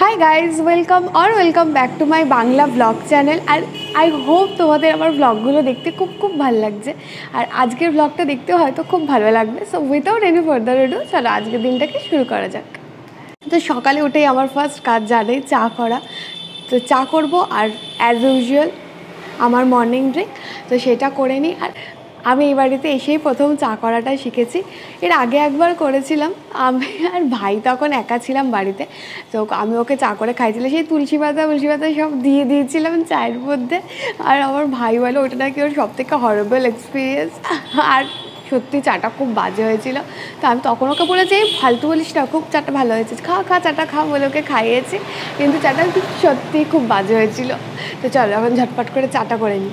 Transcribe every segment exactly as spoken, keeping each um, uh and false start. हाय guys welcome और welcome back to my Bangla blog channel और I hope तुम्हारे आमार ब्लॉगगुलो देखते खूब खूब भालो लागछे और आजकेर ब्लॉगटा देखते होयतो खूब भालो लागबे। So without any further ado चलो आजकेर दिनटाके शुरू करा जाक। तो सकाले उठे आमार फार्स्ट काज जाने चा करा। तो चा करब और एज यूजुअल आमार मर्निंग ड्रिंक तो सेटा करे नि। और आमी ए बाड़ीते एसेई प्रथम चा कराटा शिखेछि। एर आगे एकबार करेछिलाम आमी आर भाई तखन एका छिलाम बाड़ीते। तो आमी ओके चा करे खाइयेछिलाम सेई तुलसी पाता तुलसी पाता सब दिए दिएछिलाम चायेर मध्धे। और आमार भाई बोले ओटा नाकि ओर सबथेके हरेबल एक्सपिरियेंस और सत्यि चाटा खूब बाजे होयेछिल। तो आमी तखन ओके बोलेछि फालतू बोलिस ना खूब चाटा भालो होयेछे खा खा चाटा खा बोले ओके खाइयेछि किन्तु चाटा सत्यि खूब बाजे होयेछिल। तो चलो एखन झटपट करे चाटा करे नि।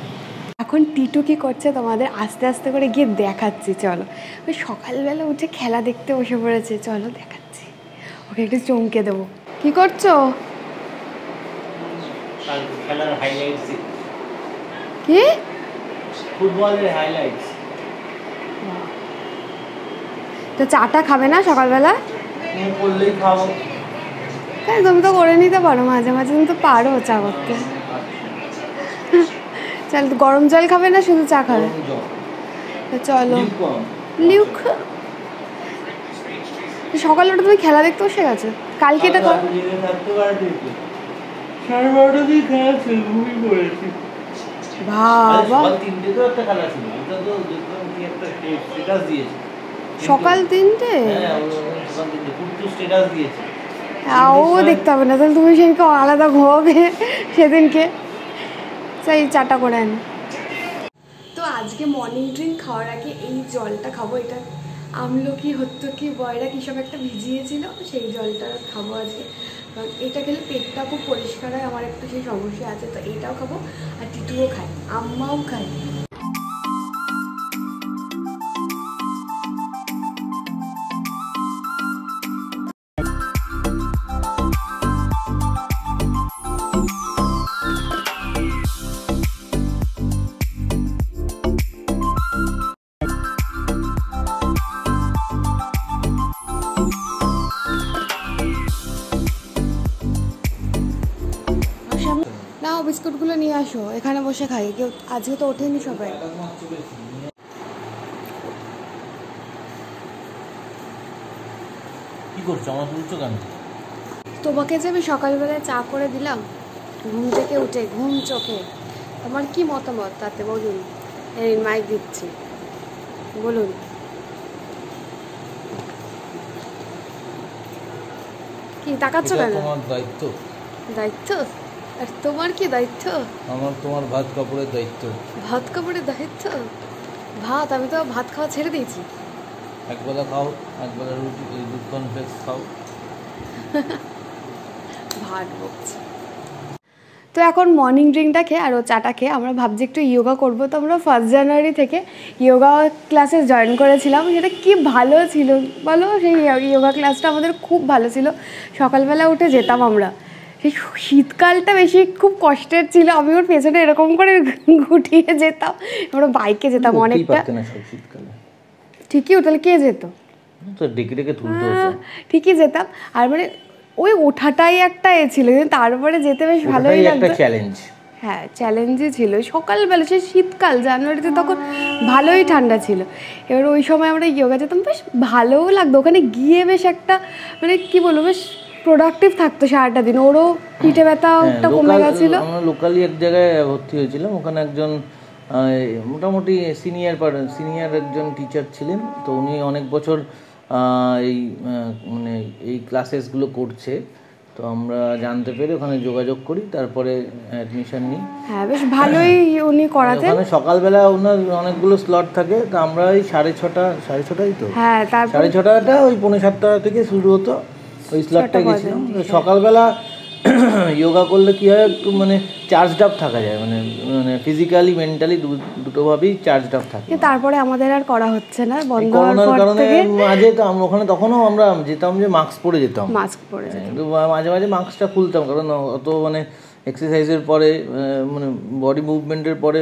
এখন টিটু কি করছে তোমাদের আস্তে আস্তে করে গিয়ে দেখাচ্ছি। চলো ওই সকালবেলা উঠে খেলা দেখতে বসে পড়েছে। চলো দেখাচ্ছি ওকে একটু চমকে দেবো। কি করছো? কাল খেলার হাইলাইটস কি ফুটবলের হাইলাইটস। তো চাটা খাবে না সকালবেলা? আমি বললেই খাবো। তাই তুমি তো করে নিতে পারো মাঝে মাঝে তুমি তো পারো চা করতে। चल तो गरम जल खावे ना शुद्ध चा खावे। तो चलो लिउक सकाल उठे तुम्हें खेला देखते बसे गेছো कल के सकाल तीनटे ओ देखते हो ना तुम से आलदा घुमे से दिन के चाटा करे आनी। तो आज के मर्निंग ड्रिंक खावार आगे ये जलटा खाबो। एटा आमलकी हत्तकी बयरा कि सब एकटा भिजिएछिलो सेई जलटा खाबो आज के। कारण एटा खेले पेटटा खूब परिष्कार हय आमार एकटु सेई समस्या आछे। तो एटाओ खाबो और टिटुओ खाय आम्माओ खाय। बिस्कुटगुलो नहीं आसो एखाने बसे खाई कि आज के तो उठेनी सबाई। কি করছো আমার বুঝছো কেন? তোমাকে যে আমি সকালবেলা চা করে দিলাম ঘুম থেকে উঠে ঘুম চোখে তোমার কি মতামত তাতে বলুন। এই মাইক দিচ্ছি বলুন। কি তাকাচ্ছো কেন? তোমার দায়িত্ব দায়িত্ব আর তোমার কি দায়িত্ব? আমার তোমার ভাত কাপড়ের দায়িত্ব। ভাত কাপড়ের দায়িত্ব? ভাত আমি তো ভাত খাওয়া ছেড়ে দিয়েছি। একবেলা খাও একবেলা রুটি দুধ কনফ্লেক্স খাও। ভাত বকছি। তো এখন মর্নিং ড্রিঙ্কটা খেয়ে আর ও চাটা খেয়ে আমরা ভাবছি একটু ইয়োগা করবো। তো আমরা ফার্স্ট জানুয়ারি থেকে ইয়োগা ক্লাসে জয়েন করেছিলাম। সেটা কি ভালো ছিল বলো। সেই ইয়োগা ক্লাসটা আমাদের খুব ভালো ছিল। সকালবেলা উঠে যেতাম আমরা। শীতকালটা বেশি খুব কষ্টের ছিল। আমি ওর পেছনে এরকম করে গুটিয়ে যেতাম। আমরা বাইকে যেতাম অনেকটা ঠিকই। ওটালে কে যেত ঠিকই যেতাম। আর মানে ওই ওঠাটাই একটা এ ছিল কিন্তু তারপরে যেতে বেশ ভালোই লাগতো। হ্যাঁ চ্যালেঞ্জই ছিল সকালবেলা। সে শীতকাল জানুয়ারিতে তখন ভালোই ঠান্ডা ছিল। এবার ওই সময় আমরা ইয়োগা যেতাম বেশ ভালোও লাগতো। ওখানে গিয়ে বেশ একটা মানে কি বলবো বেশ প্রোডাক্টিভ থাকতো সারাটা দিন। ওরও পিঠে ব্যথা একটা কমে গিয়েছিল। আমরা লোকালি এক জায়গায় ভর্তি হয়েছিলাম। ওখানে একজন মোটামুটি সিনিয়র সিনিয়র একজন টিচার ছিলেন। তো উনি অনেক বছর এই মানে এই ক্লাসেসগুলো করছে। তো আমরা জানতে পেরে ওখানে যোগাযোগ করি তারপরে অ্যাডমিশন নিই। হ্যাঁ বেশ ভালোই উনি করাতেন। ওখানে সকালবেলা ওনার অনেকগুলো স্লট থাকে। তো আমরা ওই সাড়ে ছটা সাড়ে ছটাই তো হ্যাঁ সাড়ে ছটাটা ওই পৌনে সাতটা থেকে শুরু হতো। ওই স্লটটা গেছিলাম। সকালবেলা যোগা করলে কী হয় একটু মানে চার্জড আপ থাকা যায়। মানে মানে ফিজিক্যালি মেন্টালি দুটোভাবেই চার্জড আপ থাকে। তারপরে আমাদের আর করা হচ্ছে না বন্ধ হওয়ার কারণে। মাঝে তো আমরা ওখানে তখনও আমরা যেতাম যে মাস্ক পরে যেতাম। মাস্ক পরে কিন্তু মাঝে মাঝে মাস্কটা খুলতাম কারণ অত মানে এক্সারসাইজের পরে মানে বডি মুভমেন্টের পরে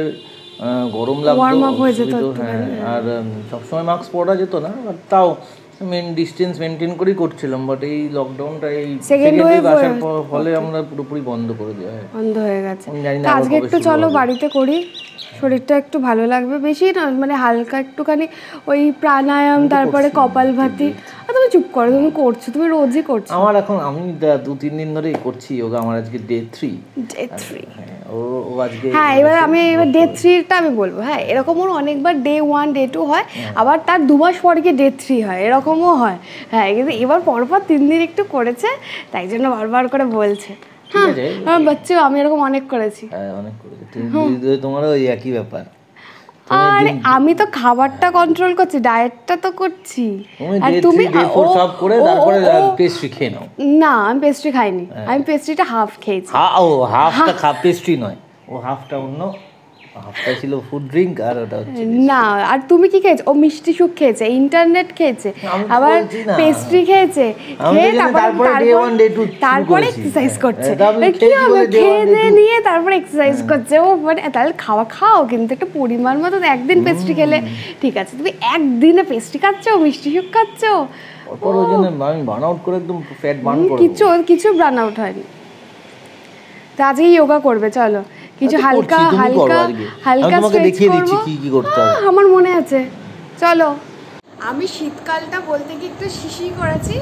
গরম লাগতো হ্যাঁ আর সবসময় মাস্ক পরা যেত না বাট তাও মেন ডিসটেন্স মেইনটেইন করি করছিলাম বাট এই লকডাউনটা এই সেকেন্ড ওয়েভ আসার ফলে আমরা পুরোপুরি বন্ধ করে দেয়া হয় বন্ধ হয়ে গেছে। আজকে একটু চলো বাড়িতে করি শরীরটা একটু ভালো লাগবে বেশি না মানে হালকা একটুখানি ওই প্রাণায়াম তারপরে কপালভাতি। আর তুমি চুপ করো তুমি করছো তুমি রোজই করছো। আমার এখন আমি দু তিন দিন ধরে করছি যোগা আমার আজকে ডে থ্রি ডে থ্রি ও ও আজকে হ্যাঁ এবার আমি এবার ডে থ্রিটা আমি বলবো হ্যাঁ এরকম ওর অনেকবার ডে ওয়ান ডে টু হয় আবার তার দু মাস পর গিয়ে ডে থ্রি হয় এরকমও হয় হ্যাঁ কিন্তু এবার পরপর তিন দিন একটু করেছে তাই জন্য বারবার করে বলছে হ্যাঁ হ্যাঁ বাচ্চা আমি এরকম অনেক করেছি হ্যাঁ অনেক করেছি তুমি তোমার ওই একই ব্যাপার। আর আমি তো খাবারটা কন্ট্রোল করছি ডায়েটটা তো করছি আর তুমি সব করে তারপরে পেস্ট্রি খেয়ে নাও। না আমি পেস্ট্রি খাইনি আমি পেস্ট্রিটা হাফ খেয়েছি হ্যাঁ ও হাফটা খা পেস্ট্রি নয় ও হাফটা অন্য হাফটা ছিল ফুড ড্রিঙ্ক আর ওটা হচ্ছে না। আর তুমি কি খেয়েছো? ও মিষ্টি সুখ খেয়েছে ইন্টারনেট খেয়েছে আবার পেস্ট্রি খেয়েছে খেয়ে তারপরে ডে ওয়ান ডে টু তারপরে এক্সারসাইজ করছে কি হলো খেয়ে নিয়ে তারপরে এক্সারসাইজ করছে ও মানে তাহলে খাওয়া খাও কিন্তু একটা পরিমাণ মতো একদিন পেস্ট্রি খেলে ঠিক আছে তুমি একদিনে পেস্ট্রি খাচ্ছ মিষ্টি সুখ খাচ্ছ ওর জন্য আমি বার্ন আউট করে একদম ফ্যাট বার্ন করব কিছু কিছু বার্ন আউট হয়নি। তো আজই যোগা করবে চলো কিছু হালকা হালকা হালকা স্ট্রেচ করব আমার মনে আছে চলো। আমি শীতকালটা বলতে কি একটু শিশি করেছি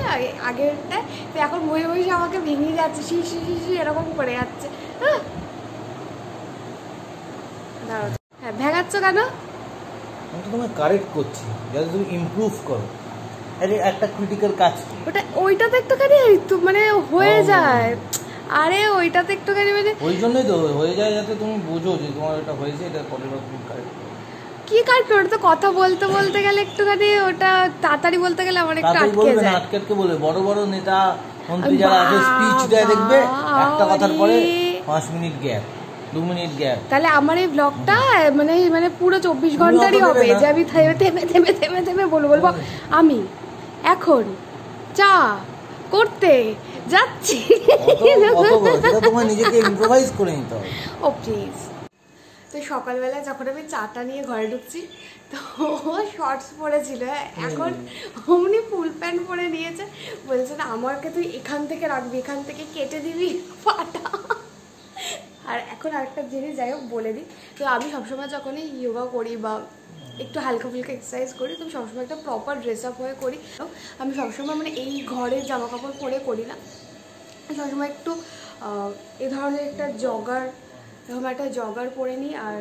আগেরটা তো এখন বসে বসে আমাকে ভেঙে যাচ্ছে শিশি শিশি এরকম করে যাচ্ছে হ্যাঁ হ্যাঁ ভেঙাচ্ছ কেন আমি তো তোমায় কারেক্ট করছি যাতে তুমি ইমপ্রুভ করো আরে একটা ক্রিটিক্যাল কাজ ওটা ওইটা তো একটুখানি মানে হয়ে যায় আরে ওইটাতে একটুখানি মানে ওই জন্যই তো হয়ে যায় যাতে তুমি বুঝো যে তোমার এটা হয়েছে এটা পরেরবার তুমি কারেক্ট কি কারেক্ট করতে তো কথা বলতে বলতে গেলে একটুখানি ওটা তাড়াতাড়ি বলতে গেলে আমার একটু আটকে যায় আটকে আটকে বলে বড় বড় নেতা মন্ত্রী যারা আছে স্পিচ দেয় দেখবে একটা কথার পরে পাঁচ মিনিট গ্যাপ দুই মিনিট গ্যাপ তাহলে আমার এই ব্লগটা মানে মানে পুরো চব্বিশ ঘন্টারই হবে যে আমি থেমে থেমে থেমে থেমে থেমে বলবো বলবো আমি এখন চা করতে যাচ্ছি তোমার নিজেকে ইম্প্রোভাইজ করে নিতে হবে ও প্লিজ। তো সকালবেলা যখন আমি চাটা নিয়ে ঘরে ঢুকছি তো শর্টস পরেছিল এখন অমনি ফুল প্যান্ট পরে নিয়েছে বলছে না আমাকে তুই এখান থেকে রাখবি এখান থেকে কেটে দিবি পাটা। আর এখন আরেকটা জিনিস যাই হোক বলে দিই তো আমি সবসময় যখনই যোগা করি বা একটু হালকা ফুলকা এক্সারসাইজ করি তুমি সবসময় একটা প্রপার ড্রেস আপ হয়ে করি আমি সবসময় মানে এই ঘরের জামা কাপড় পরে করি না সবসময় একটু এ ধরনের একটা জগার এরকম একটা জগার পরে নিই আর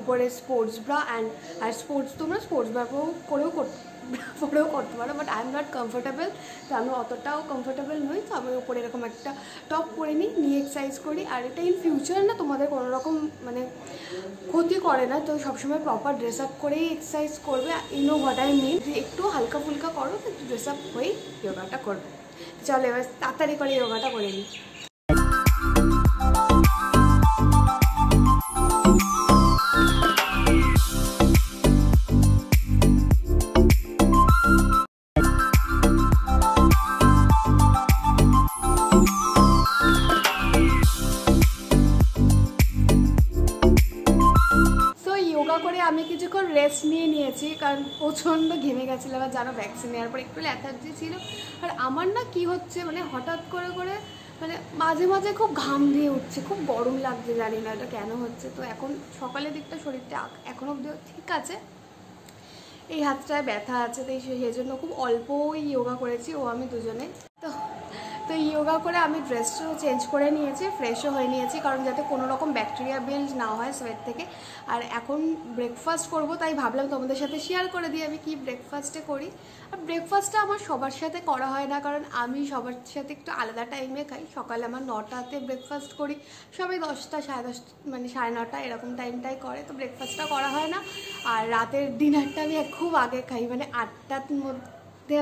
উপরে স্পোর্টস ব্রা অ্যান্ড আর স্পোর্টস তোমরা স্পোর্টস ব্রা করেও করতে পরেও করতে পারো but I am not comfortable তো আমি অতটাও কমফোর্টেবল নই তো আমি উপরে এরকম একটা টপ পরে নিই নিয়ে এক্সারসাইজ করি আর এটা ইন ফিউচার না তোমাদের কোনো রকম মানে ক্ষতি করে না তো সবসময় প্রপার ড্রেস আপ করেই এক্সারসাইজ করবে you know what I mean একটু হালকা ফুলকা করো কিন্তু ড্রেস আপ হয়েই যোগাটা করবে চলো এবার তাড়াতাড়ি করে যোগাটা করে নিই। আমি কিছুক্ষণ রেস্ট নিয়ে নিয়েছি কারণ প্রচণ্ড ঘেমে গেছিলাম আর জানো ভ্যাকসিন নেওয়ার পর একটু অ্যালার্জি ছিল আর আমার না কি হচ্ছে মানে হঠাৎ করে করে মানে মাঝে মাঝে খুব ঘাম দিয়ে উঠছে খুব গরম লাগছে জানি না এটা কেন হচ্ছে। তো এখন সকালের দিকটা শরীরটা এখন অবধি ঠিক আছে এই হাতটায় ব্যথা আছে তাই সেই জন্য খুব অল্পই যোগা করেছি ও আমি দুজনে তো তো যোগা করে আমি ড্রেসও চেঞ্জ করে নিয়েছি ফ্রেশও হয়ে নিয়েছি কারণ যাতে কোনো রকম ব্যাকটেরিয়া বিল্ড না হয় সোয়েট থেকে। আর এখন ব্রেকফাস্ট করব তাই ভাবলাম তোমাদের সাথে শেয়ার করে দিই আমি কি ব্রেকফাস্টে করি। আর ব্রেকফাস্টটা আমার সবার সাথে করা হয় না কারণ আমি সবার সাথে একটু আলাদা টাইমে খাই সকালে আমার নটাতে ব্রেকফাস্ট করি সবাই দশটা সাড়ে দশটা মানে সাড়ে নটা এরকম টাইমটাই করে তো ব্রেকফাস্টটা করা হয় না। আর রাতের ডিনারটা আমি খুব আগে খাই মানে আটটার মধ্যে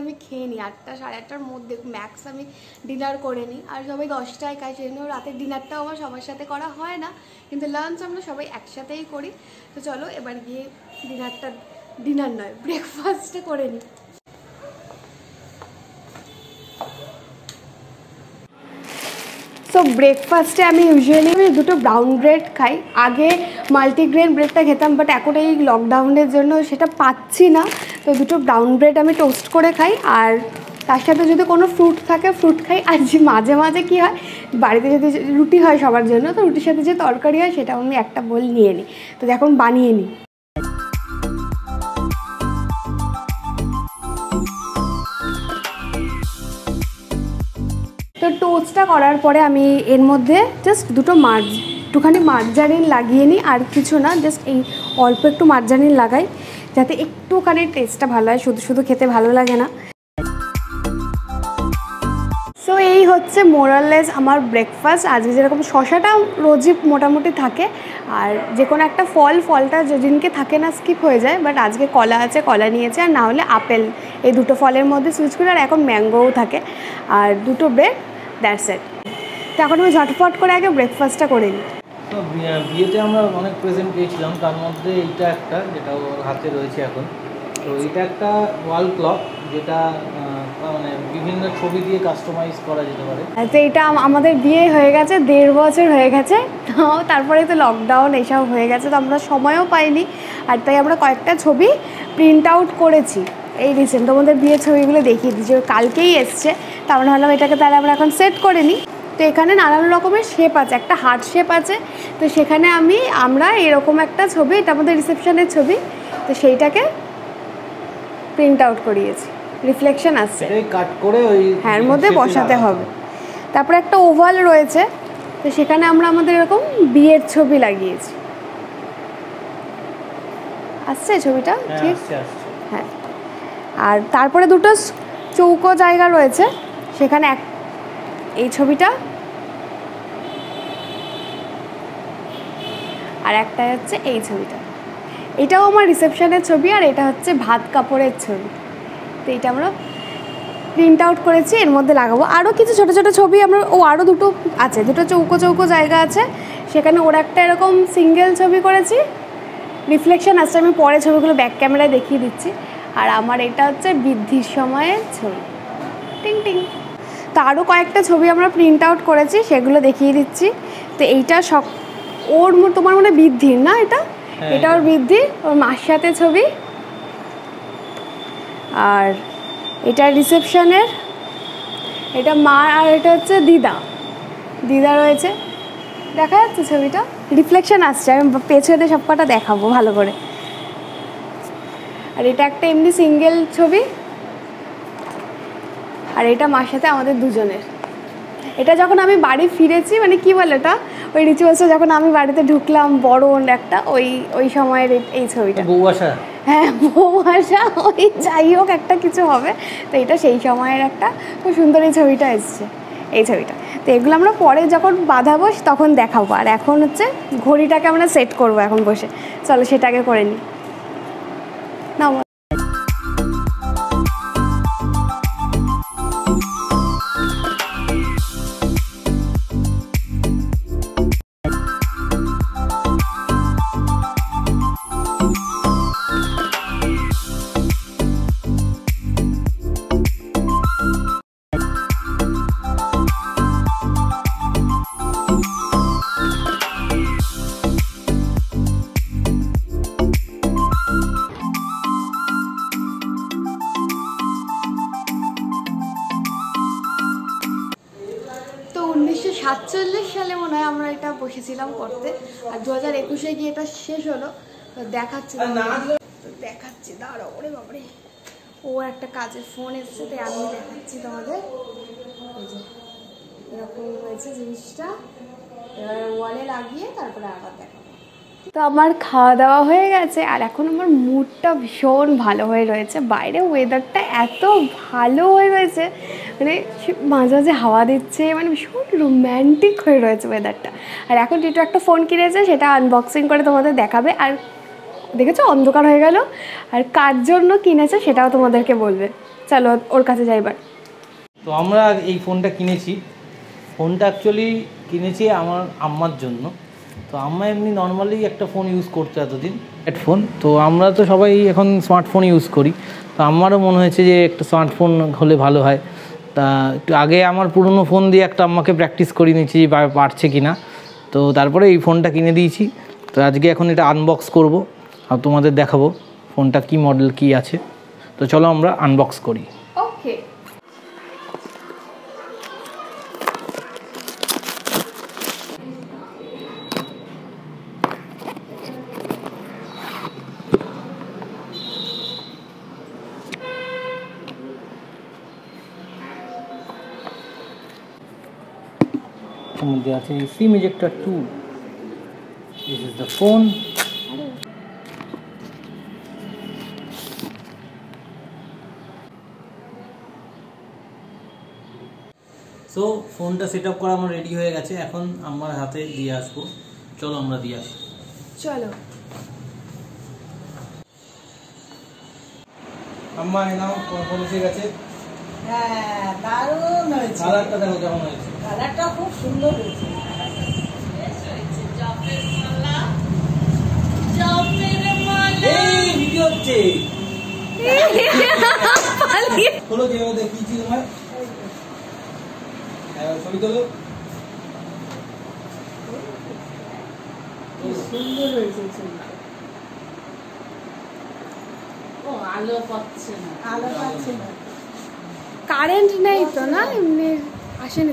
আমি খেয়ে নিই আটটা সাড়ে আটটার মধ্যে ম্যাক্স আমি ডিনার করে নিই আর সবাই দশটায় খাই সেই জন্য রাতের ডিনারটাও আমার সবার সাথে করা হয় না কিন্তু লাঞ্চ আমরা সবাই একসাথেই করি। তো চলো এবার গিয়ে ডিনারটা ডিনার নয় ব্রেকফাস্টটা করে নিই। তো ব্রেকফাস্টে আমি ইউজুয়ালি দুটো ব্রাউন ব্রেড খাই আগে মাল্টিগ্রেন ব্রেডটা খেতাম, বাট এখন এই লকডাউনের জন্য সেটা পাচ্ছি না। তো দুটো ব্রাউন ব্রেড আমি টোস্ট করে খাই, আর তার সাথে যদি কোনো ফ্রুট থাকে ফ্রুট খাই। আর যে মাঝে মাঝে কী হয়, বাড়িতে যদি রুটি হয় সবার জন্য, তো রুটির সাথে যে তরকারি হয় সেটা আমি একটা বোল নিয়ে নিই। তো এখন বানিয়ে নিই। তো টোস্টটা করার পরে আমি এর মধ্যে জাস্ট দুটো মাছ একটুখানি মার্জারিন লাগিয়ে নিই, আর কিছু না, জাস্ট এই অল্প একটু মার্জারিন লাগাই যাতে একটুখানি টেস্টটা ভালো হয়, শুধু শুধু খেতে ভালো লাগে না। তো এই হচ্ছে মোরাললেস আমার ব্রেকফাস্ট আজকে। যেরকম শশাটা রোজই মোটামুটি থাকে, আর যে কোনো একটা ফল, ফলটা যেদিনকে থাকে না স্কিপ হয়ে যায়, বাট আজকে কলা আছে, কলা নিয়েছে, আর না হলে আপেল, এই দুটো ফলের মধ্যে সুইচ করি। আর এখন ম্যাঙ্গোও থাকে, আর দুটো ব্রেড, দ্যাটস ইট। তো এখন আমি ঝটফট করে আগে ব্রেকফাস্টটা করে নিই। তো বিয়েতে আমরা অনেক প্রেজেন্ট পেয়েছিলাম, তার মধ্যে এইটা একটা, যেটা ওর হাতে রয়েছে এখন। তো এটা একটা ওয়াল ক্লক, যেটা মানে বিভিন্ন ছবি দিয়ে কাস্টমাইজ করা যেতে পারে। তো এটা আমাদের বিয়ে হয়ে গেছে, দেড় বছর হয়ে গেছে, তারপরে তো লকডাউন এসব হয়ে গেছে, তো আমরা সময়ও পাইনি। আর তাই আমরা কয়েকটা ছবি প্রিন্ট আউট করেছি এই রিসেন্ট, তোমাদের বিয়ের ছবিগুলো দেখিয়ে দিয়েছি, কালকেই এসছে। তো আমরা ভাবলাম এটাকে তাহলে আমরা এখন সেট করে নিই। তো এখানে নানান রকমের শেপ আছে, একটা হার্ট শেপ আছে, তো সেখানে আমি আমরা এরকম একটা ছবি, এটা আমাদের রিসেপশনের ছবি, তো সেইটাকে প্রিন্ট আউট করিয়েছি। রিফ্লেকশন আসছে, কাট করে ওই হ্যার মধ্যে বসাতে হবে। তারপরে একটা ওভাল রয়েছে, তো সেখানে আমরা আমাদের এরকম বিয়ের ছবি লাগিয়েছি। আসছে ছবিটা ঠিক? হ্যাঁ। আর তারপরে দুটো চৌকো জায়গা রয়েছে, সেখানে এক এই ছবিটা, আর একটা হচ্ছে এই ছবিটা। এটাও আমার রিসেপশনের ছবি, আর এটা হচ্ছে ভাত কাপড়ের ছবি। তো এটা আমরা প্রিন্ট আউট করেছি, এর মধ্যে লাগাবো। আরও কিছু ছোটো ছোটো ছবি আমরা, ও আরও দুটো আছে, দুটো চৌকো চৌকো জায়গা আছে, সেখানে ওর একটা এরকম সিঙ্গেল ছবি করেছি। রিফ্লেকশন আসছে, আমি পরে ছবিগুলো ব্যাক ক্যামেরায় দেখিয়ে দিচ্ছি। আর আমার এটা হচ্ছে বৃদ্ধির সময়ের ছবি, টিং টিং। তো আরও কয়েকটা ছবি আমরা প্রিন্ট আউট করেছি, সেগুলো দেখিয়ে দিচ্ছি। তো এইটা সব ওর, তোমার মনে বৃদ্ধির না এটা? এটা ওর বৃদ্ধি, ওর মার সাথে ছবি। আর এটা রিসেপশনের, এটা মা, আর এটা হচ্ছে দিদা, দিদা রয়েছে। দেখা যাচ্ছে ছবিটা? রিফ্লেকশন আসছে, আমি পেছনে সব কটা দেখাবো ভালো করে। আর এটা একটা এমনি সিঙ্গেল ছবি, আর এটা মার সাথে আমাদের দুজনের। এটা যখন আমি বাড়ি ফিরেছি, মানে কি বলে এটা, ওই রিচুয়ালসটা, যখন আমি বাড়িতে ঢুকলাম বরণ একটা, ওই ওই সময়ের এই ছবিটা, বউ আশা। হ্যাঁ, বউ আশা, ওই যাই হোক একটা কিছু হবে। তো এটা সেই সময়ের একটা খুব সুন্দর এই ছবিটা এসছে, এই ছবিটা। তো এগুলো আমরা পরে যখন বাঁধাবো তখন দেখাবো। আর এখন হচ্ছে ঘড়িটাকে আমরা সেট করবো এখন বসে, চলো সেটাকে করে নিই। না সাতচল্লিশ সালে মনে হয় আমরা এটা বসেছিলাম করতে, আর দু হাজার একুশে গিয়ে এটা শেষ হলো। দেখাচ্ছি দেখাচ্ছি দাঁড়াও, ওরে বাবারে, ও একটা কাজের ফোন এসছে, তাই আমি দেখাচ্ছি তোমাদের। এরকম হয়েছে জিনিসটা, এবার ওয়ালে লাগিয়ে তারপরে আবার দেখাবো। তো আমার খাওয়া দাওয়া হয়ে গেছে, আর এখন আমার মুডটা ভীষণ ভালো হয়ে রয়েছে। বাইরে ওয়েদারটা এত ভালো হয়ে রয়েছে, মানে মাঝে মাঝে হাওয়া দিচ্ছে, মানে ভীষণ রোম্যান্টিক হয়ে রয়েছে ওয়েদারটা। আর এখন যেটা একটা ফোন কিনেছে, সেটা আনবক্সিং করে তোমাদের দেখাবে। আর দেখেছো অন্ধকার হয়ে গেল, আর কার জন্য কিনেছে সেটাও তোমাদেরকে বলবে। চলো ওর কাছে যাইবার। তো আমরা এই ফোনটা কিনেছি, ফোনটা অ্যাকচুয়ালি কিনেছি আমার আম্মার জন্য। তো আম্মা এমনি নর্মালি একটা ফোন ইউজ করতো এতদিন, হেডফোন। তো আমরা তো সবাই এখন স্মার্টফোন ইউজ করি, তো আমারও মনে হয়েছে যে একটা স্মার্টফোন হলে ভালো হয়। তা একটু আগে আমার পুরনো ফোন দিয়ে একটা আম্মাকে প্র্যাকটিস করিয়ে নিয়েছি যে পারছে কি না। তো তারপরে এই ফোনটা কিনে দিয়েছি। तो আজকে এখন এটা আনবক্স করব আর তোমাদের দেখাবো ফোনটা কি মডেল কি আছে। তো চলো আমরা আনবক্স করি। ওকে মধ্যে আছে সিম ejector too. This is the phone. So phone টা সেটআপ করা আমার রেডি হয়ে গেছে, এখন আমার হাতে দিয়ে আসবো। চলো আমরা দিয়ে আসি। চলো আম্মা নাও ফোন এসে গেছে। হ্যাঁ দারুণ হয়েছে, কালারটা দেখো কেমন হয়েছে, কালারটা খুব সুন্দর হয়েছে। কারেন্ট নেই তো না, এমনি আসেনি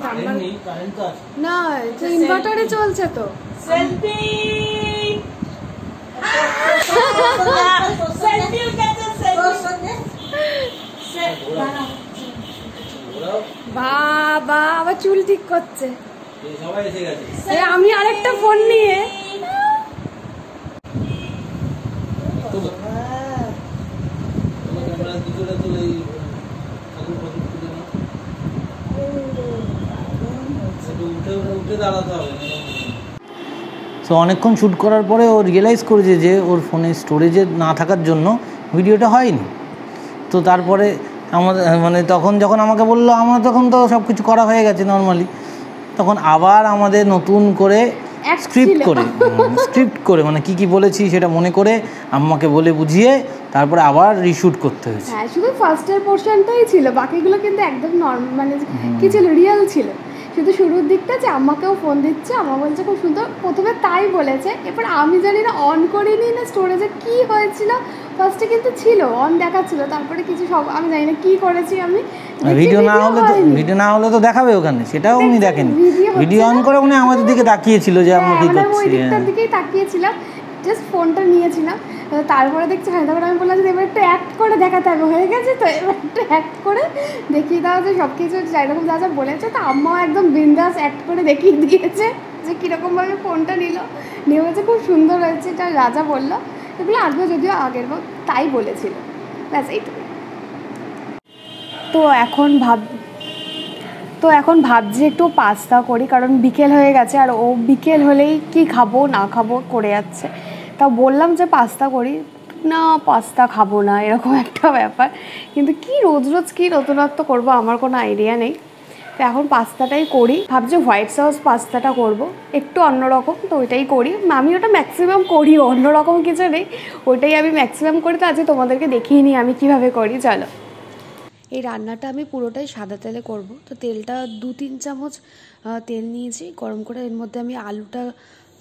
না, ইনভার্টারে চলছে তো। সেলফি বাবা আবার চুল ঠিক করছে। আমি আরেকটা ফোন নিয়ে উঠে দাঁড়াতে হবে। তো অনেকক্ষণ শ্যুট করার পরে ও রিয়েলাইজ করেছে যে ওর ফোনে স্টোরেজে না থাকার জন্য ভিডিওটা হয়নি। তো তারপরে আমাদের মানে তখন যখন আমাকে বললো, আমার তখন তো সব কিছু করা হয়ে গেছে নর্মালি, তখন আবার আমাদের নতুন করে স্ক্রিপ্ট করে স্ক্রিপ্ট করে মানে কি কি বলেছি সেটা মনে করে আম্মাকে বলে বুঝিয়ে তারপরে আবার রিশুট করতে হয়েছে। হ্যাঁ শুধু ফার্স্টের পোর্শনটাই ছিল, বাকিগুলো কিন্তু একদম নরমাল মানে কি ছিল, রিয়েল ছিল। শুধু শুরুর দিকটা যে আমাকেও ফোন দিচ্ছে, আমার বলছে খুব সুন্দর, প্রথমে তাই বলেছে। এরপর আমি জানি না অন করিনি না স্টোরেজে কি হয়েছিল, ফার্স্টে কিন্তু ছিল অন দেখাচ্ছিল, তারপরে কিছু সব আমি জানি না কি করেছি আমি। ভিডিও না হলে তো ভিডিও না হলে তো দেখাবে ওখানে, সেটাও উনি দেখেন। ভিডিও অন করে উনি আমাদের দিকে তাকিয়েছিল যে আমরা কি করছি, ওই দিকটার দিকেই তাকিয়েছিলাম, জাস্ট ফোনটা নিয়েছিলাম। তারপরে দেখছি হ্যাঁ, তারপরে আমি বললাম যে এবার একটু অ্যাক্ট করে দেখাতে হবে, হয়ে গেছে তো এবার একটু অ্যাক্ট করে দেখিয়ে দেওয়া যে সব কিছু যেরকম যা যা বলেছে। তো আম্মাও একদম বিন্দাস অ্যাক্ট করে দেখিয়ে দিয়েছে যে কীরকমভাবে ফোনটা নিল, নিয়ে বলছে খুব সুন্দর হয়েছে, এটা রাজা বললো এগুলো আগে যদিও আগের বার তাই বলেছিল, ব্যাস এইটুকু। তো এখন ভাব তো এখন ভাবছি একটু পাস্তা করি, কারণ বিকেল হয়ে গেছে আর ও বিকেল হলেই কি খাবো না খাবো করে যাচ্ছে। তা বললাম যে পাস্তা করি, না পাস্তা খাবো না এরকম একটা ব্যাপার, কিন্তু কি রোজ রোজ কী নতুনত্ব করবো আমার কোনো আইডিয়া নেই। তো এখন পাস্তাটাই করি, ভাবছি হোয়াইট সস পাস্তাটা করব, একটু অন্যরকম, তো ওইটাই করি। আমি ওটা ম্যাক্সিমাম করি, অন্যরকম কিছু নেই, ওইটাই আমি ম্যাক্সিমাম করি। তো আজকে তোমাদেরকে দেখিয়ে নিই আমি কীভাবে করি। চলো, এই রান্নাটা আমি পুরোটাই সাদা তেলে করব। তো তেলটা দু তিন চামচ তেল নিয়েছি গরম করে, এর মধ্যে আমি আলুটা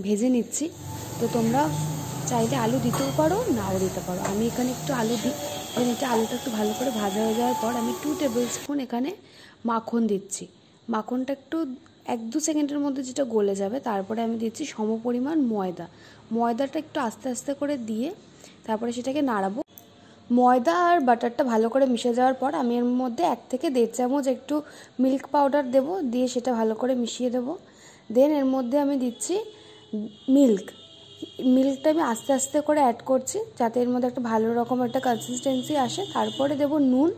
ভেজে নিচ্ছি। তো তোমরা চাইলে আলু দিতেও পারো, নাও দিতে পারো। আমি এখানে একটু আলু দিই, এবং এটা আলুটা একটু ভালো করে ভাজা হয়ে যাওয়ার পর আমি টু টেবিল স্পুন এখানে মাখন দিচ্ছি। মাখনটা একটু এক দু সেকেন্ডের মধ্যে যেটা গলে যাবে, তারপরে আমি দিচ্ছি সম পরিমাণ ময়দা। ময়দাটা একটু আস্তে আস্তে করে দিয়ে তারপরে সেটাকে নাড়াবো। ময়দা আর বাটারটা ভালো করে মিশে যাওয়ার পর আমি এর মধ্যে এক থেকে দেড় চামচ একটু মিল্ক পাউডার দেবো, দিয়ে সেটা ভালো করে মিশিয়ে দেবো। দেন এর মধ্যে আমি দিচ্ছি মিল্ক। মিল্কটা আমি আস্তে আস্তে করে অ্যাড করছি যাতে এর মধ্যে একটা ভালো রকম একটা কনসিস্টেন্সি আসে। তারপরে দেব নুন,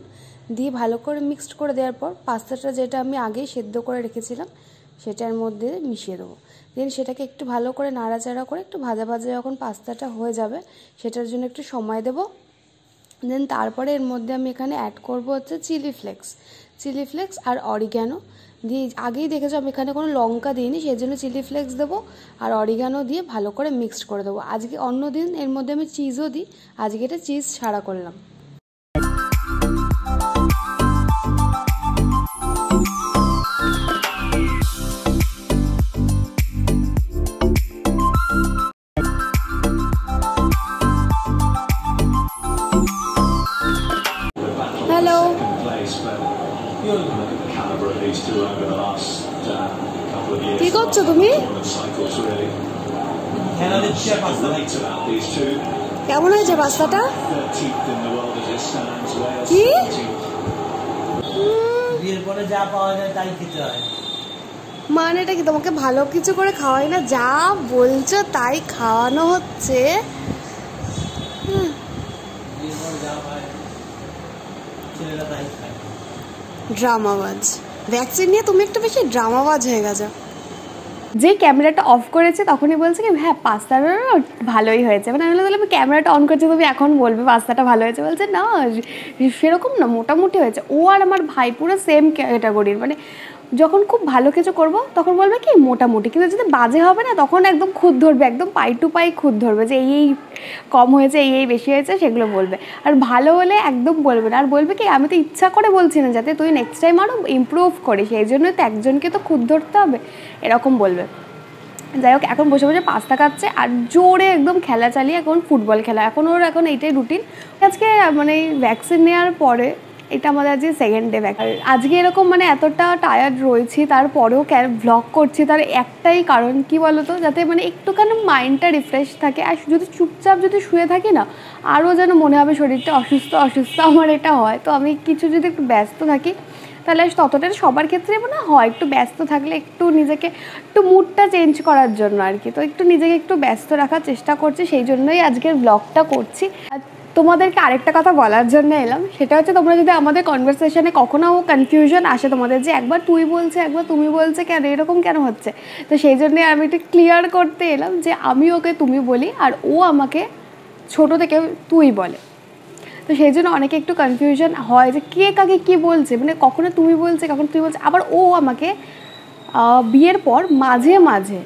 দিয়ে ভালো করে মিক্সড করে দেওয়ার পর পাস্তাটা যেটা আমি আগেই সেদ্ধ করে রেখেছিলাম সেটার মধ্যে মিশিয়ে দেবো। দেন সেটাকে একটু ভালো করে নাড়াচাড়া করে একটু ভাজা ভাজা যখন পাস্তাটা হয়ে যাবে সেটার জন্য একটু সময় দেবো। দেন তারপরে এর মধ্যে আমি এখানে অ্যাড করবো হচ্ছে চিলি ফ্লেক্স, চিলি ফ্লেক্স আর অরিগ্যানো দিয়ে। আগেই দেখেছো আমি এখানে কোনো লঙ্কা দিইনি, সেই জন্য চিলি ফ্লেক্স দেবো আর অরিগ্যানো দিয়ে ভালো করে মিক্সড করে দেবো। আজকে অন্য দিন এর মধ্যে আমি চিজও দিই, আজকে এটা চিজ ছাড়া করলাম। He got to me. কেমন হয়েছে পাস্তাটা? কি? যা পাওয়া যায় তাই খেতে হয়। মানে এটা কি তোমাকে ভালো কিছু করে খাওয়াই না, যা বলছো তাই খাওয়ানো হচ্ছে। ড্রামাবাজ ভ্যাকসিন নিয়ে তুমি একটু বেশি ড্রামাবাজ হয়ে গেছো। যে ক্যামেরাটা অফ করেছে তখনই বলছে কি হ্যাঁ পাস্তাটা ভালোই হয়েছে, মানে আমি বললাম ক্যামেরাটা অন করছি তুমি এখন বলবে পাস্তাটা ভালো হয়েছে, বলছে না সেরকম না মোটামুটি হয়েছে। ও আর আমার ভাই পুরো সেম ক্যাটাগরির, মানে যখন খুব ভালো কিছু করব তখন বলবে কি মোটামুটি, কিন্তু যদি বাজে হবে না তখন একদম খুঁত ধরবে, একদম পাই টু পাই খুঁত ধরবে যে এই এই কম হয়েছে এই এই বেশি হয়েছে সেগুলো বলবে, আর ভালো হলে একদম বলবে না। আর বলবে কি আমি তো ইচ্ছা করে বলছি না, যাতে তুই নেক্সট টাইম আরও ইমপ্রুভ করিস, এই জন্য তো একজনকে তো খুঁত ধরতে হবে, এরকম বলবে। যাই হোক এখন বসে বসে পাস্তা খাচ্ছে আর জোরে একদম খেলা চালিয়ে এখন ফুটবল খেলা, এখন ওর এখন এইটাই রুটিন। আজকে মানে ভ্যাকসিন নেওয়ার পরে এটা আমাদের আজকে সেকেন্ড ডে ব্যাক। আজকে এরকম মানে এতটা টায়ার্ড রয়েছি, তারপরেও ক্যা ব্লগ করছি তার একটাই কারণ কি বলো তো, যাতে মানে একটুখানি মাইন্ডটা রিফ্রেশ থাকে। আর যদি চুপচাপ যদি শুয়ে থাকি না আরও যেন মনে হবে শরীরটা অসুস্থ অসুস্থ আমার এটা হয়, তো আমি কিছু যদি একটু ব্যস্ত থাকি তাহলে ততটা সবার ক্ষেত্রে মানে হয়, একটু ব্যস্ত থাকলে একটু নিজেকে একটু মুডটা চেঞ্জ করার জন্য আর কি, তো একটু নিজেকে একটু ব্যস্ত রাখার চেষ্টা করছি, সেই জন্যই আজকের ব্লগটা করছি। আর তোমাদেরকে আরেকটা কথা বলার জন্য এলাম, সেটা হচ্ছে তোমরা যদি আমাদের কনভারসেশনে কখনো কনফিউশন আসে তোমাদের যে একবার তুই বলছে একবার তুমি বলছে কেন এরকম কেন হচ্ছে, তো সেই জন্যে আমি একটু ক্লিয়ার করতে এলাম যে আমি ওকে তুমি বলি আর ও আমাকে ছোট থেকে তুই বলে, তো সেই জন্য অনেকে একটু কনফিউশন হয় যে কে কাকে কী বলছে, মানে কখনো তুমি বলছে কখনো তুই বলছে। আবার ও আমাকে বিয়ের পর মাঝে মাঝে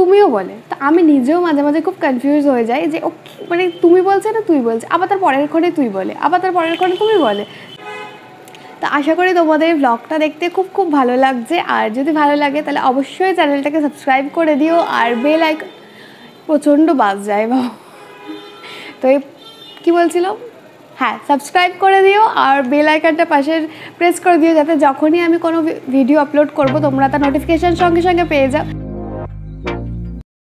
তুমিও বলে, তো আমি নিজেও মাঝে মাঝে খুব কনফিউজ হয়ে যাই যে ও মানে তুমি বলছে না তুই বলছে, আবার তার পরের ক্ষণে তুই বলে আবার তার পরের ক্ষণে তুমি বলে। তো আশা করি তোমাদের ব্লগটা দেখতে খুব খুব ভালো লাগছে, আর যদি ভালো লাগে তাহলে অবশ্যই চ্যানেলটাকে সাবস্ক্রাইব করে দিও আর বেল আইকন প্রচণ্ড বাজ যায় বাবা, তো কী বলছিলাম, হ্যাঁ সাবস্ক্রাইব করে দিও আর বেল আইকনটা পাশে প্রেস করে দিও, যাতে যখনই আমি কোনো ভিডিও আপলোড করব তোমরা তার নোটিফিকেশান সঙ্গে সঙ্গে পেয়ে যাও।